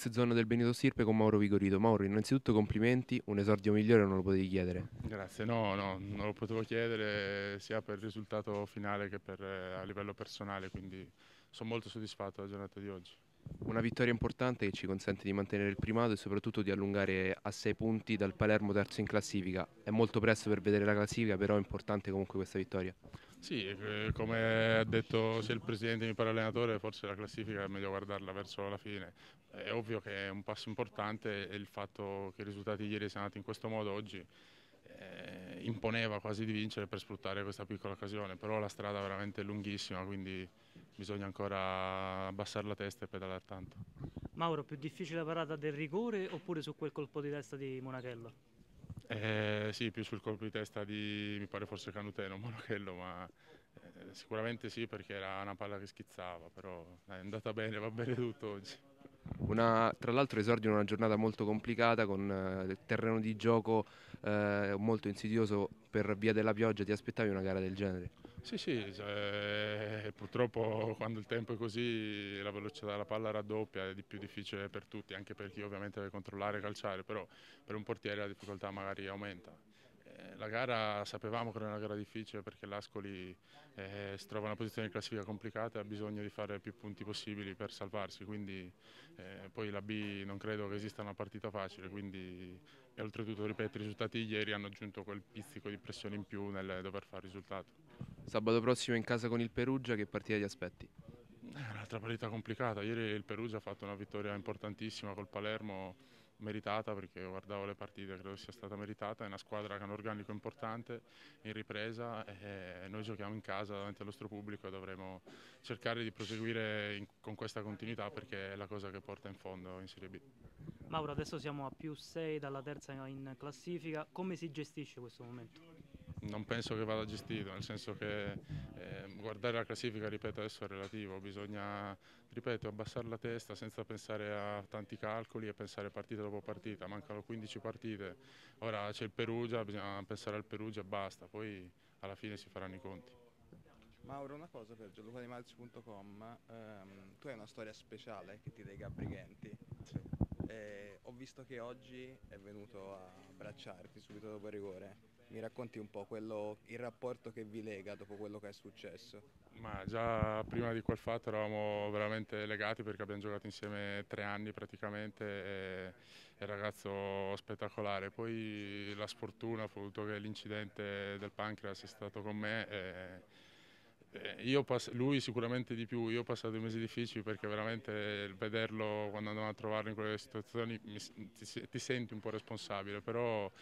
Zona del Benito Stirpe con Mauro Vigorito. Mauro, innanzitutto complimenti, un esordio migliore non lo potevi chiedere. Grazie, no, non lo potevo chiedere sia per il risultato finale che per, a livello personale, quindi sono molto soddisfatto della giornata di oggi. Una vittoria importante che ci consente di mantenere il primato e soprattutto di allungare a 6 punti dal Palermo, terzo in classifica. È molto presto per vedere la classifica, però è importante comunque questa vittoria. Sì, come ha detto sia il presidente che il parallenatore, forse la classifica è meglio guardarla verso la fine. È ovvio che è un passo importante e il fatto che i risultati ieri siano andati in questo modo oggi imponeva quasi di vincere per sfruttare questa piccola occasione, però la strada è veramente lunghissima, quindi bisogna ancora abbassare la testa e pedalare tanto. Mauro, più difficile la parata del rigore oppure su quel colpo di testa di Monachello? Sì, più sul colpo di testa di, mi pare forse Canuteno, Monachello, ma sicuramente sì, perché era una palla che schizzava, però è andata bene, va bene tutto oggi. Tra l'altro esordio in una giornata molto complicata con il terreno di gioco molto insidioso per via della pioggia. Ti aspettavi una gara del genere? Sì, cioè, purtroppo quando il tempo è così la velocità della palla raddoppia, è di più difficile per tutti, anche per chi ovviamente deve controllare e calciare, però per un portiere la difficoltà magari aumenta. La gara sapevamo che era una gara difficile perché l'Ascoli si trova in una posizione di classifica complicata e ha bisogno di fare più punti possibili per salvarsi, quindi poi la B non credo che esista una partita facile, quindi, e oltretutto ripeto, i risultati di ieri hanno aggiunto quel pizzico di pressione in più nel dover fare risultato. Sabato prossimo in casa con il Perugia, che partita ti aspetti? Un'altra partita complicata. Ieri il Perugia ha fatto una vittoria importantissima col Palermo, meritata, perché guardavo le partite, credo sia stata meritata. È una squadra che ha un organico importante, in ripresa, e noi giochiamo in casa davanti al nostro pubblico e dovremo cercare di proseguire con questa continuità, perché è la cosa che porta in fondo in Serie B. Mauro, adesso siamo a più 6 dalla terza in classifica, come si gestisce questo momento? Non penso che vada gestito, nel senso che guardare la classifica, ripeto, adesso è relativo, bisogna, ripeto, abbassare la testa senza pensare a tanti calcoli e pensare partita dopo partita. Mancano 15 partite, ora c'è il Perugia, bisogna pensare al Perugia e basta, poi alla fine si faranno i conti. Mauro, una cosa per giolupanimalci.com, tu hai una storia speciale che ti dai gabbrighenti. Sì. Ho visto che oggi è venuto a abbracciarti subito dopo il rigore. Mi racconti un po' il rapporto che vi lega dopo quello che è successo? Ma già prima di quel fatto eravamo veramente legati, perché abbiamo giocato insieme 3 anni praticamente, e è un ragazzo spettacolare. Poi la sfortuna ha voluto che l'incidente del pancreas è stato con me. Lui sicuramente di più, io ho passato i mesi difficili, perché veramente il vederlo quando andavamo a trovarlo in quelle situazioni ti senti un po' responsabile, però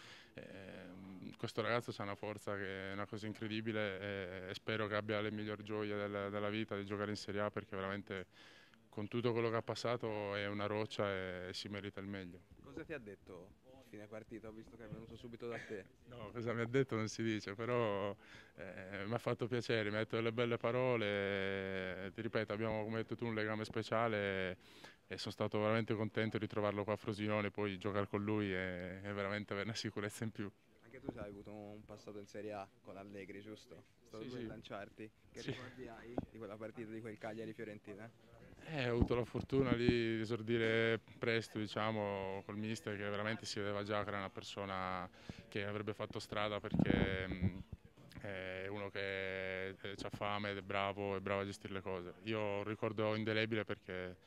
questo ragazzo ha una forza che è una cosa incredibile, e spero che abbia le migliori gioie della vita di giocare in Serie A, perché veramente con tutto quello che ha passato è una roccia e si merita il meglio. Cosa ti ha detto? Fine partita, ho visto che è venuto subito da te. No, cosa mi ha detto non si dice, però mi ha fatto piacere, mi ha detto delle belle parole, ti ripeto, abbiamo, come hai detto tu, un legame speciale e sono stato veramente contento di trovarlo qua a Frosinone, poi giocare con lui e veramente avere una sicurezza in più. Anche tu hai avuto un passato in Serie A con Allegri, giusto? Stavo per lanciarti. Che ricordi hai di quella partita, di quel Cagliari-Fiorentina? Ho avuto la fortuna di esordire presto, diciamo, col mister, che veramente si vedeva già che era una persona che avrebbe fatto strada, perché è uno che ha fame ed è bravo a gestire le cose. Io ho un ricordo indelebile perché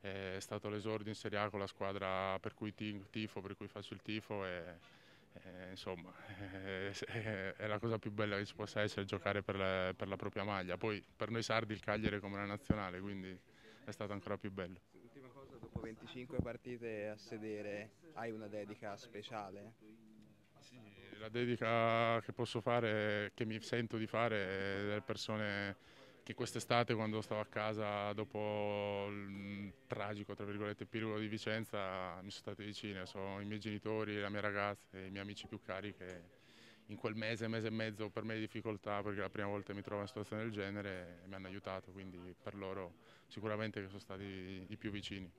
è stato l'esordio in Serie A con la squadra per cui tifo, per cui faccio il tifo, insomma, è la cosa più bella che ci possa essere, giocare per la propria maglia. Poi per noi sardi il Cagliari è come una nazionale, quindi è stato ancora più bello. L'ultima cosa, dopo 25 partite a sedere, hai una dedica speciale? Sì, la dedica che posso fare, che mi sento di fare, è delle persone che quest'estate, quando stavo a casa dopo il tragico, tra virgolette, epilogo di Vicenza, mi sono state vicine. Sono i miei genitori, la mia ragazza e i miei amici più cari, che in quel mese e mezzo per me di difficoltà, perché è la prima volta che mi trovo in una situazione del genere, mi hanno aiutato, quindi per loro sicuramente che sono stati i più vicini.